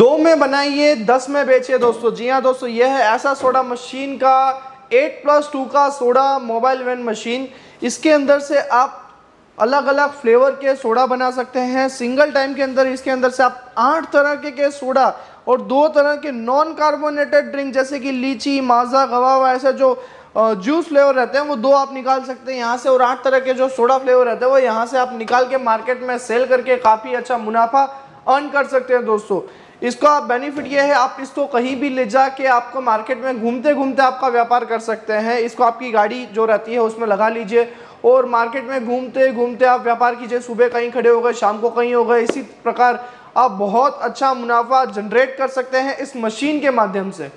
2 में बनाइए 10 में बेचिए दोस्तों। जी हाँ दोस्तों, यह है ऐसा सोडा मशीन का 8+2 का सोडा मोबाइल वैन मशीन। इसके अंदर से आप अलग अलग फ्लेवर के सोडा बना सकते हैं सिंगल टाइम के अंदर। इसके अंदर से आप 8 तरह के सोडा और 2 तरह के नॉन कार्बोनेटेड ड्रिंक जैसे कि लीची, माजा, गवावा ऐसे जो जूस फ्लेवर रहते हैं वो 2 आप निकाल सकते हैं यहाँ से, और 8 तरह के जो सोडा फ्लेवर रहते हैं वो यहाँ से आप निकाल के मार्केट में सेल करके काफ़ी अच्छा मुनाफा अर्न कर सकते हैं दोस्तों। इसका बेनिफिट ये है आप इसको कहीं भी ले जा के आपको मार्केट में घूमते घूमते आपका व्यापार कर सकते हैं। इसको आपकी गाड़ी जो रहती है उसमें लगा लीजिए और मार्केट में घूमते घूमते आप व्यापार कीजिए। सुबह कहीं खड़े हो गए, शाम को कहीं हो गए, इसी प्रकार आप बहुत अच्छा मुनाफा जनरेट कर सकते हैं इस मशीन के माध्यम से।